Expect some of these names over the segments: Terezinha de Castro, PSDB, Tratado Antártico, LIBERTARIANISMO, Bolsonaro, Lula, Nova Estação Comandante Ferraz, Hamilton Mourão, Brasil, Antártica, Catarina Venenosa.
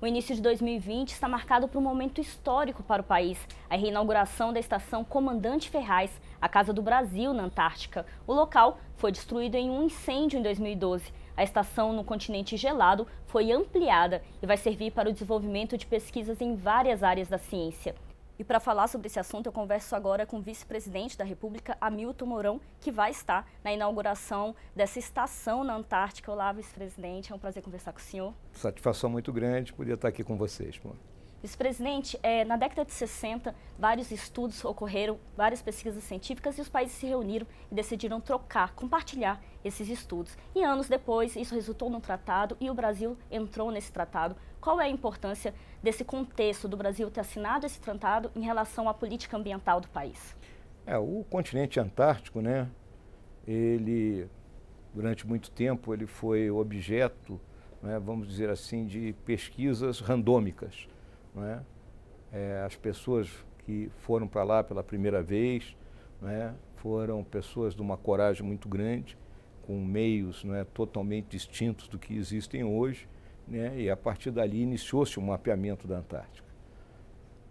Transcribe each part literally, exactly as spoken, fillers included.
O início de dois mil e vinte está marcado por um momento histórico para o país, a reinauguração da Estação Comandante Ferraz, a Casa do Brasil na Antártica. O local foi destruído em um incêndio em dois mil e doze. A estação no continente gelado foi ampliada e vai servir para o desenvolvimento de pesquisas em várias áreas da ciência. E para falar sobre esse assunto, eu converso agora com o vice-presidente da República, Hamilton Mourão, que vai estar na inauguração dessa estação na Antártica. Olá, vice-presidente, é um prazer conversar com o senhor. Satisfação muito grande poder estar aqui com vocês. Vice-presidente, é, na década de sessenta, vários estudos ocorreram, várias pesquisas científicas, e os países se reuniram e decidiram trocar, compartilhar esses estudos. E anos depois, isso resultou num tratado e o Brasil entrou nesse tratado. Qual é a importância desse contexto do Brasil ter assinado esse tratado em relação à política ambiental do país? É, o continente antártico, né, ele, durante muito tempo, ele foi objeto, né, vamos dizer assim, de pesquisas randômicas. Né, é, as pessoas que foram para lá pela primeira vez, né, foram pessoas de uma coragem muito grande, com meios, né, totalmente distintos do que existem hoje. Né, e a partir dali iniciou-se o mapeamento da Antártica.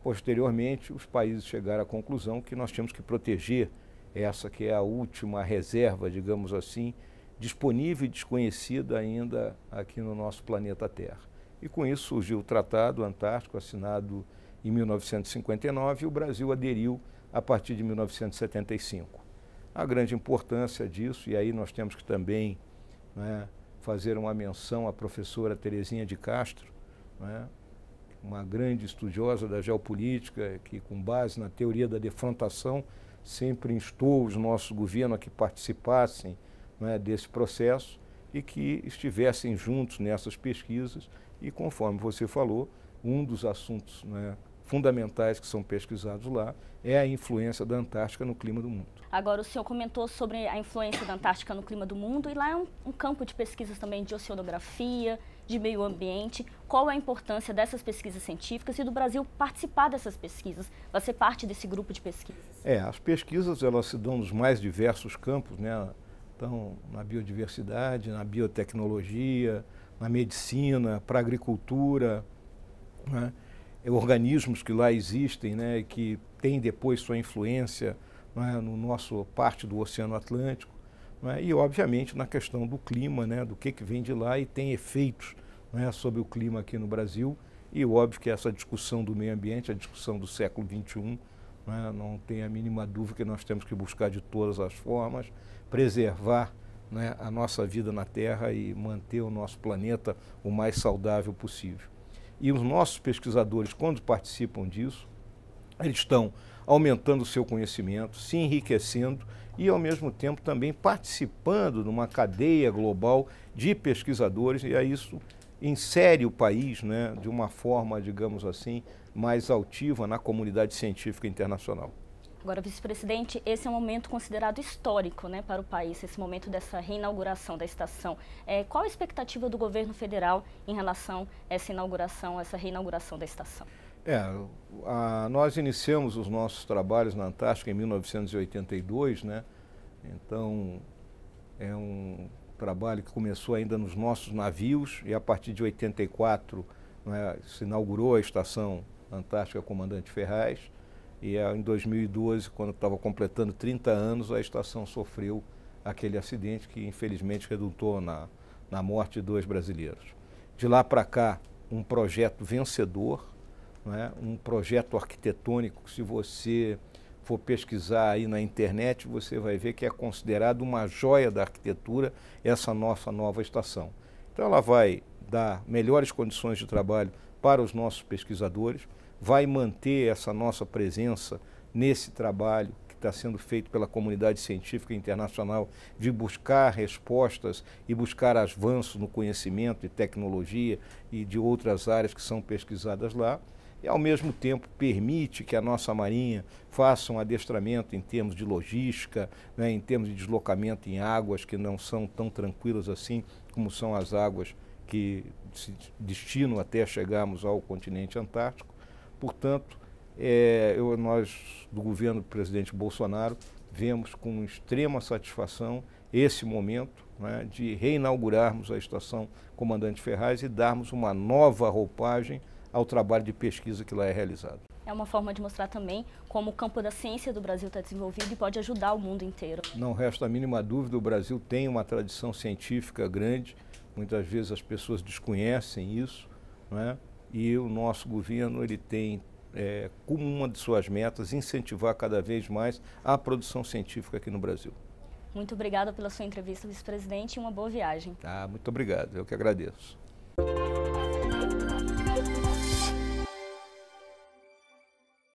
Posteriormente, os países chegaram à conclusão que nós tínhamos que proteger essa que é a última reserva, digamos assim, disponível e desconhecida ainda aqui no nosso planeta Terra. E com isso surgiu o Tratado Antártico, assinado em mil novecentos e cinquenta e nove, e o Brasil aderiu a partir de mil novecentos e setenta e cinco. A grande importância disso, e aí nós temos que também, né, fazer uma menção à professora Terezinha de Castro, né, uma grande estudiosa da geopolítica, que com base na teoria da defrontação sempre instou os nossos governos a que participassem, né, desse processo e que estivessem juntos nessas pesquisas. E conforme você falou, um dos assuntos, né, fundamentais que são pesquisados lá é a influência da Antártica no clima do mundo. Agora, o senhor comentou sobre a influência da Antártica no clima do mundo, e lá é um, um campo de pesquisas também de oceanografia, de meio ambiente. Qual é a importância dessas pesquisas científicas e do Brasil participar dessas pesquisas? Vai ser parte desse grupo de pesquisas? É, as pesquisas elas se dão nos mais diversos campos, né? Então, na biodiversidade, na biotecnologia, na medicina, para a agricultura, né? Organismos que lá existem, né, e que têm depois sua influência, né, no nosso parte do Oceano Atlântico, né, e obviamente na questão do clima, né, do que, que vem de lá e tem efeitos, né, sobre o clima aqui no Brasil. E óbvio que essa discussão do meio ambiente, a discussão do século vinte e um, né, não tem a mínima dúvida que nós temos que buscar de todas as formas, preservar, né, a nossa vida na Terra e manter o nosso planeta o mais saudável possível. E os nossos pesquisadores, quando participam disso, eles estão aumentando o seu conhecimento, se enriquecendo e, ao mesmo tempo, também participando de uma cadeia global de pesquisadores. E aí isso insere o país, né, de uma forma, digamos assim, mais altiva na comunidade científica internacional. Agora, vice-presidente, esse é um momento considerado histórico, né, para o país, esse momento dessa reinauguração da estação. É, qual a expectativa do governo federal em relação a essa inauguração, essa reinauguração da estação? É, a, nós iniciamos os nossos trabalhos na Antártica em mil novecentos e oitenta e dois, né? Então é um trabalho que começou ainda nos nossos navios e a partir de oitenta e quatro, né, se inaugurou a Estação Antártica Comandante Ferraz. E em dois mil e doze, quando estava completando trinta anos, a estação sofreu aquele acidente que, infelizmente, resultou na, na morte de dois brasileiros. De lá para cá, um projeto vencedor, né? Um projeto arquitetônico que, se você for pesquisar aí na internet, você vai ver que é considerado uma joia da arquitetura essa nossa nova estação. Então, ela vai dar melhores condições de trabalho para os nossos pesquisadores, vai manter essa nossa presença nesse trabalho que está sendo feito pela comunidade científica internacional de buscar respostas e buscar avanços no conhecimento e tecnologia e de outras áreas que são pesquisadas lá. E, ao mesmo tempo, permite que a nossa Marinha faça um adestramento em termos de logística, né, em termos de deslocamento em águas que não são tão tranquilas assim como são as águas que se destinam até chegarmos ao continente antártico. Portanto, é, eu, nós, do governo do presidente Bolsonaro, vemos com extrema satisfação esse momento, né, de reinaugurarmos a Estação Comandante Ferraz e darmos uma nova roupagem ao trabalho de pesquisa que lá é realizado. É uma forma de mostrar também como o campo da ciência do Brasil está desenvolvido e pode ajudar o mundo inteiro. Não resta a mínima dúvida, o Brasil tem uma tradição científica grande, muitas vezes as pessoas desconhecem isso, né? E o nosso governo ele tem é, como uma de suas metas incentivar cada vez mais a produção científica aqui no Brasil. Muito obrigada pela sua entrevista, vice-presidente, e uma boa viagem. Ah, muito obrigado, eu que agradeço.